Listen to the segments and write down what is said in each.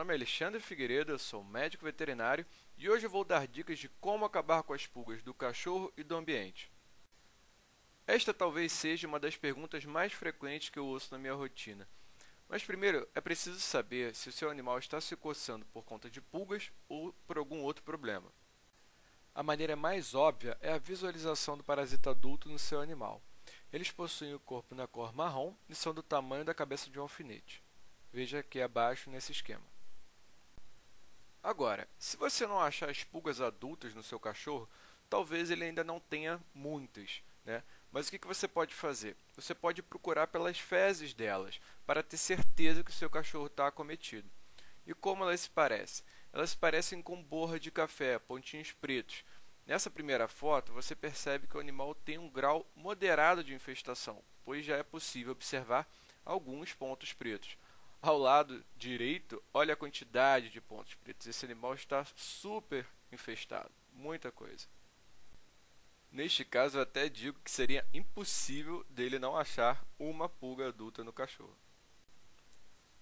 nome é Alexandre Figueiredo, eu sou médico veterinário e hoje eu vou dar dicas de como acabar com as pulgas do cachorro e do ambiente. Esta talvez seja uma das perguntas mais frequentes que eu ouço na minha rotina. Mas primeiro, é preciso saber se o seu animal está se coçando por conta de pulgas ou por algum outro problema. A maneira mais óbvia é a visualização do parasita adulto no seu animal. Eles possuem o corpo na cor marrom e são do tamanho da cabeça de um alfinete. Veja aqui abaixo nesse esquema. Agora, se você não achar as pulgas adultas no seu cachorro, talvez ele ainda não tenha muitas, né? Mas o que você pode fazer? Você pode procurar pelas fezes delas, para ter certeza que o seu cachorro está acometido. E como elas se parecem? Elas se parecem com borra de café, pontinhos pretos. Nessa primeira foto, você percebe que o animal tem um grau moderado de infestação, pois já é possível observar alguns pontos pretos. Ao lado direito, olha a quantidade de pontos pretos. Esse animal está super infestado, muita coisa. Neste caso, eu até digo que seria impossível dele não achar uma pulga adulta no cachorro.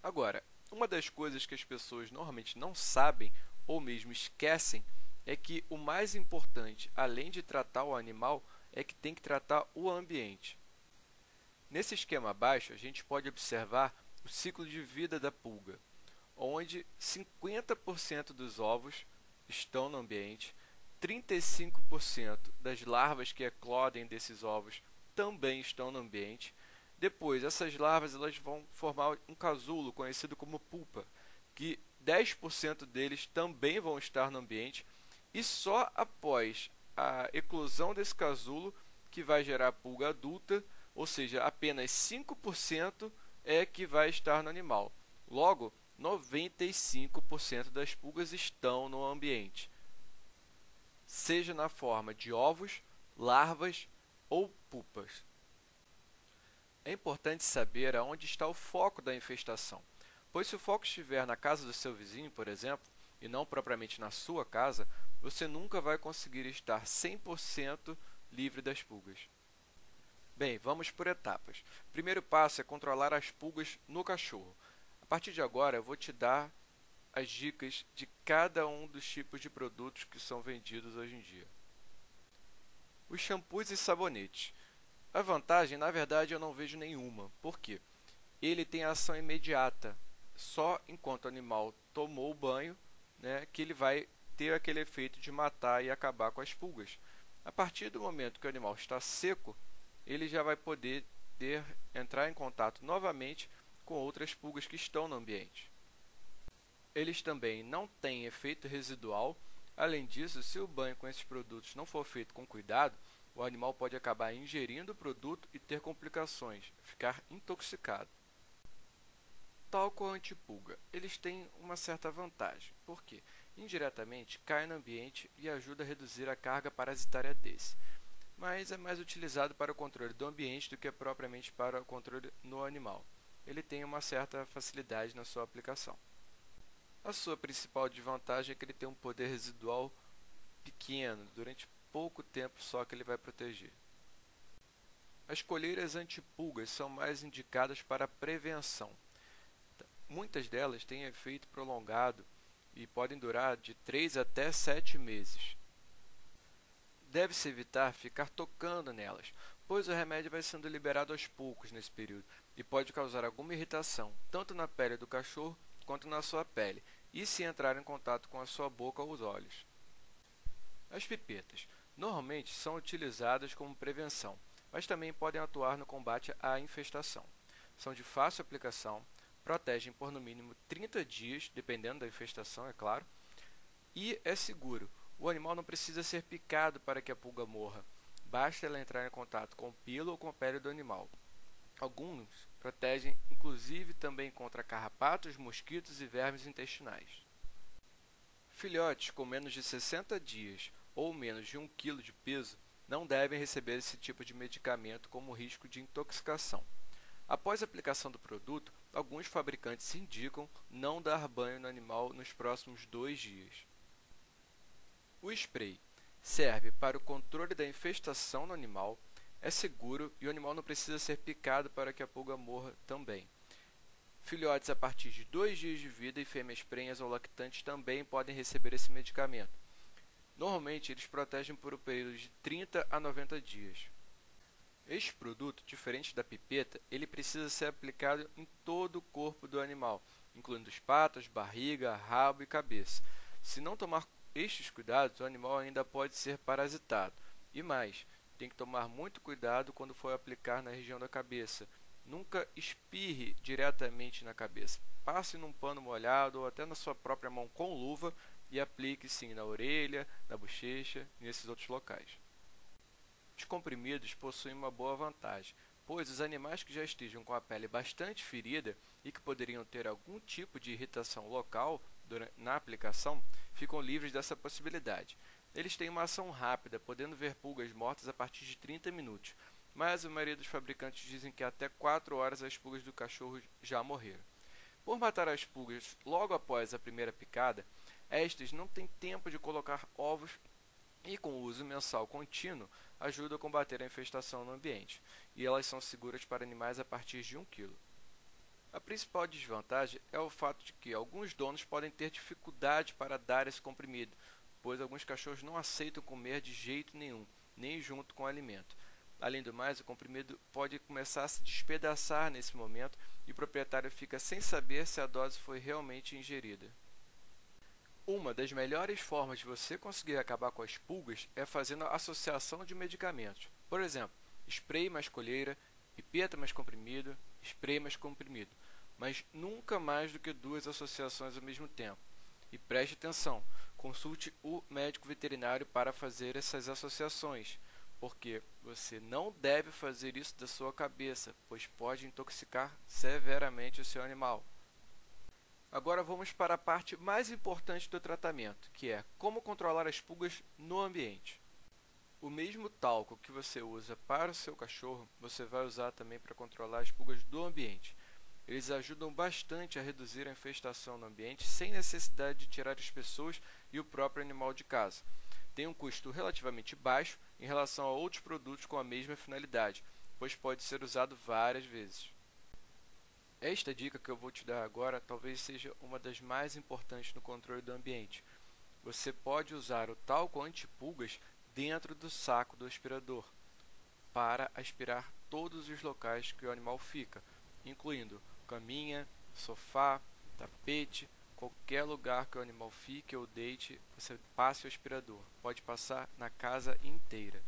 Agora, uma das coisas que as pessoas normalmente não sabem ou mesmo esquecem é que o mais importante, além de tratar o animal, é que tem que tratar o ambiente. Nesse esquema abaixo, a gente pode observar o ciclo de vida da pulga, onde 50% dos ovos estão no ambiente, 35% das larvas que eclodem desses ovos também estão no ambiente. Depois, essas larvas elas vão formar um casulo conhecido como pupa, que 10% deles também vão estar no ambiente, e só após a eclosão desse casulo que vai gerar a pulga adulta, ou seja, apenas 5% é que vai estar no animal. Logo, 95% das pulgas estão no ambiente, seja na forma de ovos, larvas ou pupas. É importante saber aonde está o foco da infestação, pois se o foco estiver na casa do seu vizinho, por exemplo, e não propriamente na sua casa, você nunca vai conseguir estar 100% livre das pulgas. Bem, vamos por etapas. O primeiro passo é controlar as pulgas no cachorro. A partir de agora, eu vou te dar as dicas de cada um dos tipos de produtos que são vendidos hoje em dia. Os shampoos e sabonetes. A vantagem, na verdade, eu não vejo nenhuma. Por quê? Ele tem ação imediata. Só enquanto o animal tomou o banho, né, que ele vai ter aquele efeito de matar e acabar com as pulgas. A partir do momento que o animal está seco, ele já vai poder entrar em contato novamente com outras pulgas que estão no ambiente. Eles também não têm efeito residual. Além disso, se o banho com esses produtos não for feito com cuidado, o animal pode acabar ingerindo o produto e ter complicações, ficar intoxicado. Talco antipulga. Eles têm uma certa vantagem, porque indiretamente cai no ambiente e ajuda a reduzir a carga parasitária desse. Mas é mais utilizado para o controle do ambiente do que propriamente para o controle no animal. Ele tem uma certa facilidade na sua aplicação. A sua principal desvantagem é que ele tem um poder residual pequeno, durante pouco tempo só que ele vai proteger. As colheiras antipulgas são mais indicadas para a prevenção. Muitas delas têm efeito prolongado e podem durar de 3 até 7 meses. Deve-se evitar ficar tocando nelas, pois o remédio vai sendo liberado aos poucos nesse período e pode causar alguma irritação, tanto na pele do cachorro quanto na sua pele, e se entrar em contato com a sua boca ou os olhos. As pipetas normalmente são utilizadas como prevenção, mas também podem atuar no combate à infestação. São de fácil aplicação, protegem por no mínimo 30 dias, dependendo da infestação, é claro, e é seguro. O animal não precisa ser picado para que a pulga morra. Basta ela entrar em contato com o pelo ou com a pele do animal. Alguns protegem, inclusive, também contra carrapatos, mosquitos e vermes intestinais. Filhotes com menos de 60 dias ou menos de 1 kg de peso não devem receber esse tipo de medicamento como risco de intoxicação. Após a aplicação do produto, alguns fabricantes indicam não dar banho no animal nos próximos 2 dias. O spray serve para o controle da infestação no animal, é seguro e o animal não precisa ser picado para que a pulga morra também. Filhotes a partir de 2 dias de vida e fêmeas prenhas ou lactantes também podem receber esse medicamento. Normalmente, eles protegem por um período de 30 a 90 dias. Este produto, diferente da pipeta, ele precisa ser aplicado em todo o corpo do animal, incluindo as patas, barriga, rabo e cabeça. Se não tomar estes cuidados, o animal ainda pode ser parasitado. E mais, tem que tomar muito cuidado quando for aplicar na região da cabeça. Nunca espirre diretamente na cabeça. Passe num pano molhado ou até na sua própria mão com luva e aplique sim na orelha, na bochecha e nesses outros locais. Os comprimidos possuem uma boa vantagem, pois os animais que já estejam com a pele bastante ferida e que poderiam ter algum tipo de irritação local na aplicação, ficam livres dessa possibilidade. Eles têm uma ação rápida, podendo ver pulgas mortas a partir de 30 minutos. Mas a maioria dos fabricantes dizem que até 4 horas as pulgas do cachorro já morreram. Por matar as pulgas logo após a primeira picada, estas não têm tempo de colocar ovos e, com o uso mensal contínuo, ajudam a combater a infestação no ambiente, e elas são seguras para animais a partir de 1 kg. A principal desvantagem é o fato de que alguns donos podem ter dificuldade para dar esse comprimido, pois alguns cachorros não aceitam comer de jeito nenhum, nem junto com o alimento. Além do mais, o comprimido pode começar a se despedaçar nesse momento e o proprietário fica sem saber se a dose foi realmente ingerida. Uma das melhores formas de você conseguir acabar com as pulgas é fazendo a associação de medicamentos. Por exemplo, spray mais colheira, pipeta mais comprimido, spray mais comprimido, mas nunca mais do que 2 associações ao mesmo tempo. E preste atenção, consulte o médico veterinário para fazer essas associações, porque você não deve fazer isso da sua cabeça, pois pode intoxicar severamente o seu animal. Agora vamos para a parte mais importante do tratamento, que é como controlar as pulgas no ambiente. O mesmo talco que você usa para o seu cachorro, você vai usar também para controlar as pulgas do ambiente. Eles ajudam bastante a reduzir a infestação no ambiente, sem necessidade de tirar as pessoas e o próprio animal de casa. Tem um custo relativamente baixo em relação a outros produtos com a mesma finalidade, pois pode ser usado várias vezes. Esta dica que eu vou te dar agora talvez seja uma das mais importantes no controle do ambiente. Você pode usar o talco antipulgas dentro do saco do aspirador para aspirar todos os locais que o animal fica, incluindo caminha, sofá, tapete. Qualquer lugar que o animal fique ou deite, você passe o aspirador. Pode passar na casa inteira.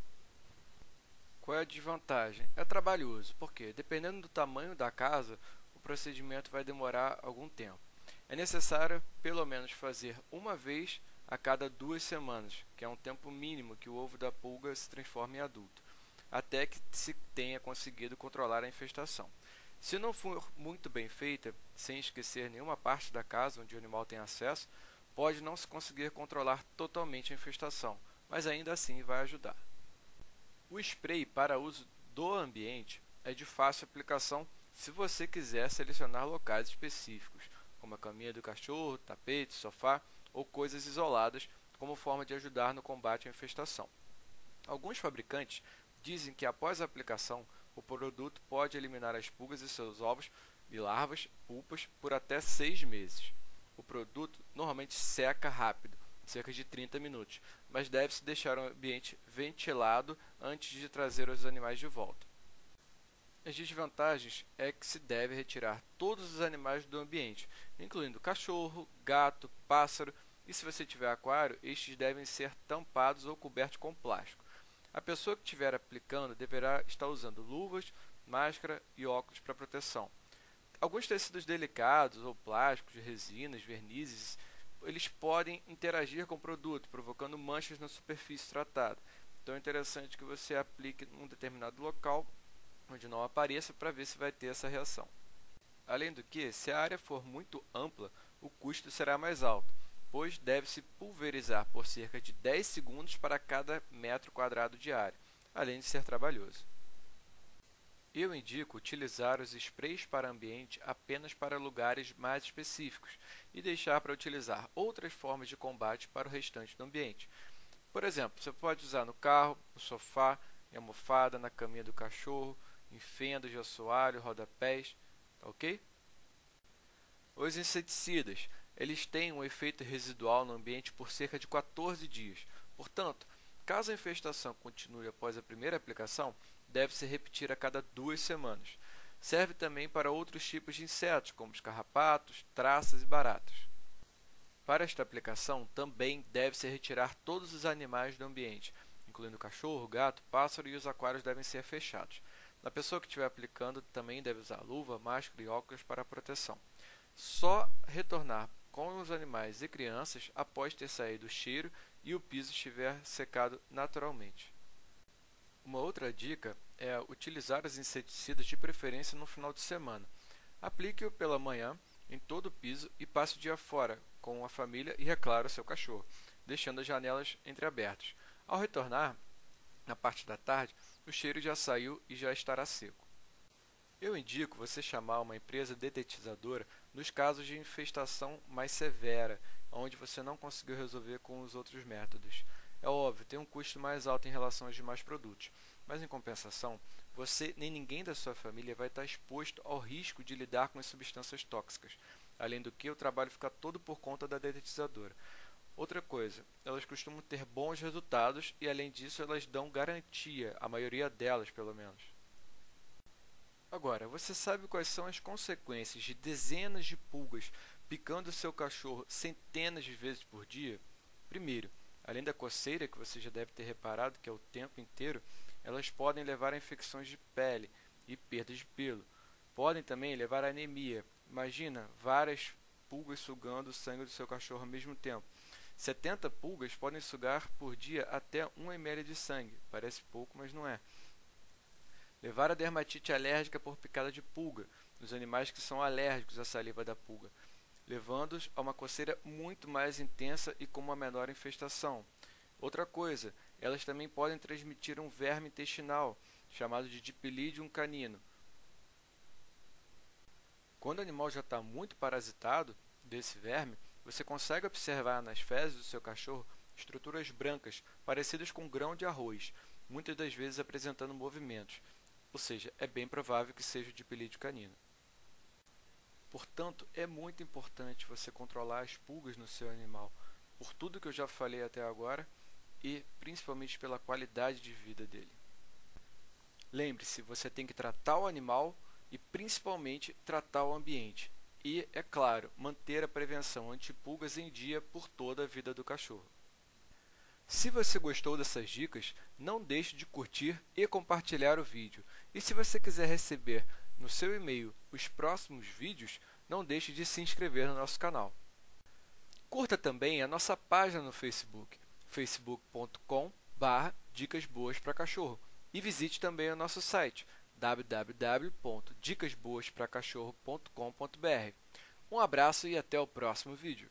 Qual é a desvantagem? É trabalhoso, porque dependendo do tamanho da casa, o procedimento vai demorar algum tempo. É necessário pelo menos fazer uma vez a cada 2 semanas, que é um tempo mínimo que o ovo da pulga se transforma em adulto, até que se tenha conseguido controlar a infestação. Se não for muito bem feita, sem esquecer nenhuma parte da casa onde o animal tem acesso, pode não se conseguir controlar totalmente a infestação, mas ainda assim vai ajudar. O spray para uso do ambiente é de fácil aplicação se você quiser selecionar locais específicos, como a caminha do cachorro, tapete, sofá ou coisas isoladas, como forma de ajudar no combate à infestação. Alguns fabricantes dizem que após a aplicação, o produto pode eliminar as pulgas e seus ovos e larvas, pulpas, por até 6 meses. O produto normalmente seca rápido, cerca de 30 minutos, mas deve-se deixar o ambiente ventilado antes de trazer os animais de volta. As desvantagens é que se deve retirar todos os animais do ambiente, incluindo cachorro, gato, pássaro, e se você tiver aquário, estes devem ser tampados ou cobertos com plástico. A pessoa que estiver aplicando deverá estar usando luvas, máscara e óculos para proteção. Alguns tecidos delicados ou plásticos, resinas, vernizes, eles podem interagir com o produto, provocando manchas na superfície tratada. Então é interessante que você aplique em um determinado local onde não apareça para ver se vai ter essa reação. Além do que, se a área for muito ampla, o custo será mais alto, pois deve-se pulverizar por cerca de 10 segundos para cada metro quadrado de área, além de ser trabalhoso. Eu indico utilizar os sprays para ambiente apenas para lugares mais específicos e deixar para utilizar outras formas de combate para o restante do ambiente. Por exemplo, você pode usar no carro, no sofá, em almofada, na caminha do cachorro, em fendas de assoalho, rodapés, ok? Os inseticidas, eles têm um efeito residual no ambiente por cerca de 14 dias. Portanto, caso a infestação continue após a primeira aplicação, deve-se repetir a cada 2 semanas. Serve também para outros tipos de insetos, como os carrapatos, traças e baratas. Para esta aplicação, também deve-se retirar todos os animais do ambiente, incluindo cachorro, gato, pássaro, e os aquários devem ser fechados. A pessoa que estiver aplicando também deve usar luva, máscara e óculos para a proteção. Só retornar com os animais e crianças após ter saído o cheiro e o piso estiver secado naturalmente. Uma outra dica é utilizar os inseticidas de preferência no final de semana. Aplique-o pela manhã em todo o piso e passe o dia fora com a família e, é claro, seu cachorro, deixando as janelas entreabertas. Ao retornar, na parte da tarde, o cheiro já saiu e já estará seco. Eu indico você chamar uma empresa detetizadora nos casos de infestação mais severa, onde você não conseguiu resolver com os outros métodos. É óbvio, tem um custo mais alto em relação aos demais produtos, mas em compensação, você nem ninguém da sua família vai estar exposto ao risco de lidar com as substâncias tóxicas, além do que o trabalho fica todo por conta da detetizadora. Outra coisa, elas costumam ter bons resultados e, além disso, elas dão garantia, a maioria delas, pelo menos. Agora, você sabe quais são as consequências de dezenas de pulgas picando seu cachorro centenas de vezes por dia? Primeiro, além da coceira, que você já deve ter reparado que é o tempo inteiro, elas podem levar a infecções de pele e perda de pelo. Podem também levar a anemia. Imagina várias pulgas sugando o sangue do seu cachorro ao mesmo tempo. 70 pulgas podem sugar por dia até 1 ml de sangue. Parece pouco, mas não é. Levar a dermatite alérgica por picada de pulga, nos animais que são alérgicos à saliva da pulga, levando-os a uma coceira muito mais intensa e com uma menor infestação. Outra coisa, elas também podem transmitir um verme intestinal, chamado de Dipylidium canino. Quando o animal já está muito parasitado desse verme, você consegue observar nas fezes do seu cachorro estruturas brancas, parecidas com grão de arroz, muitas das vezes apresentando movimentos. Ou seja, é bem provável que seja o Dipylidium canino. Portanto, é muito importante você controlar as pulgas no seu animal, por tudo que eu já falei até agora e principalmente pela qualidade de vida dele. Lembre-se, você tem que tratar o animal e principalmente tratar o ambiente. E, é claro, manter a prevenção antipulgas em dia por toda a vida do cachorro. Se você gostou dessas dicas, não deixe de curtir e compartilhar o vídeo. E se você quiser receber no seu e-mail os próximos vídeos, não deixe de se inscrever no nosso canal. Curta também a nossa página no Facebook, facebook.com/dicasboaspracachorro, e visite também o nosso site, www.dicasboaspracachorro.com.br. Um abraço e até o próximo vídeo.